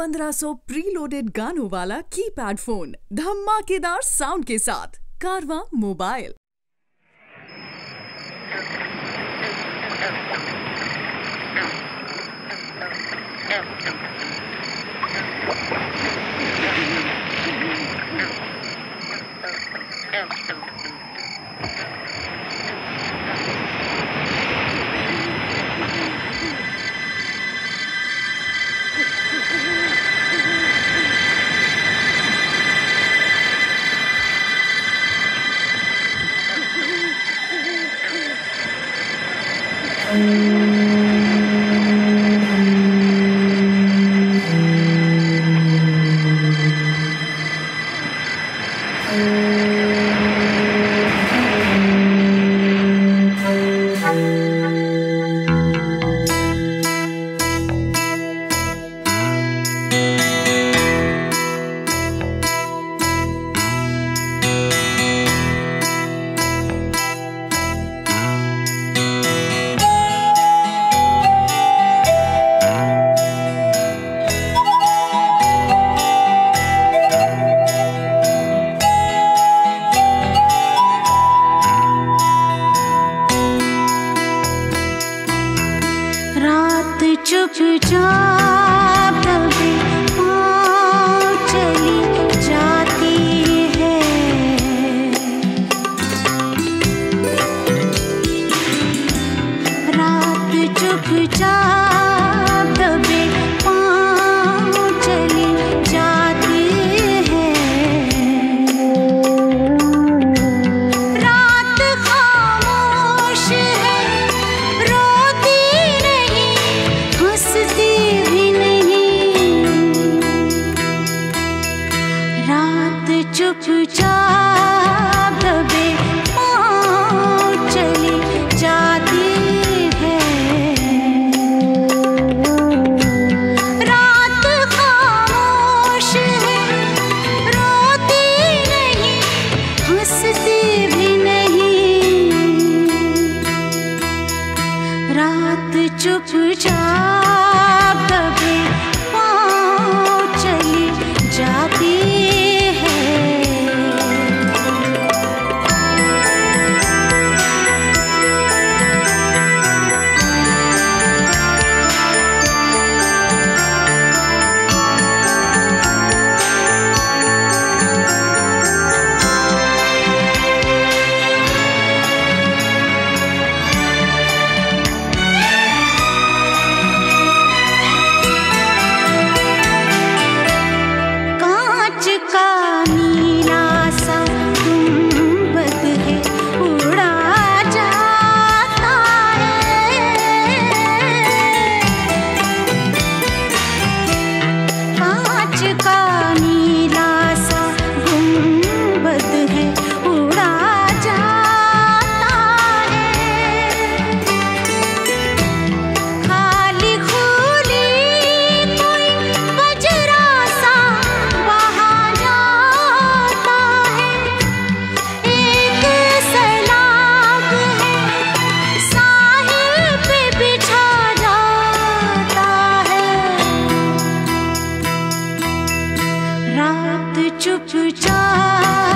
1500 preloaded गानों वाला keypad phone धमाकेदार साउंड के साथ कारवां मोबाइल। रात चुप चाप तभी पाँव चली जाती है, रात चुप चाप तभी पाँव चली जाती है। रात खामोश है, रोती हंसती भी नहीं, रात चुप चाप दबे पाँव चली जाती है। रात खामोश है, रोती नहीं, हंसती भी नहीं, रात चुप चाप चुप चाप।